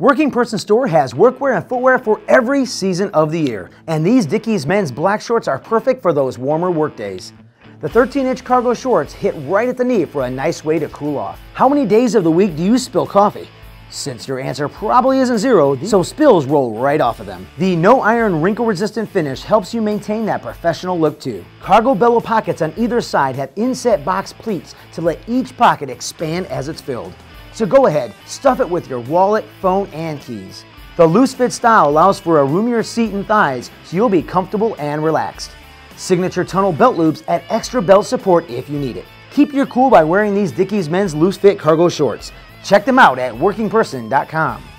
Working Person Store has workwear and footwear for every season of the year, and these Dickies men's black shorts are perfect for those warmer workdays. The 13-inch cargo shorts hit right at the knee for a nice way to cool off. How many days of the week do you spill coffee? Since your answer probably isn't zero, so spills roll right off of them. The no-iron, wrinkle-resistant finish helps you maintain that professional look too. Cargo bellow pockets on either side have inset box pleats to let each pocket expand as it's filled. So go ahead, stuff it with your wallet, phone, and keys. The loose fit style allows for a roomier seat and thighs, so you'll be comfortable and relaxed. Signature tunnel belt loops add extra belt support if you need it. Keep your cool by wearing these Dickies men's loose fit cargo shorts. Check them out at WorkingPerson.com.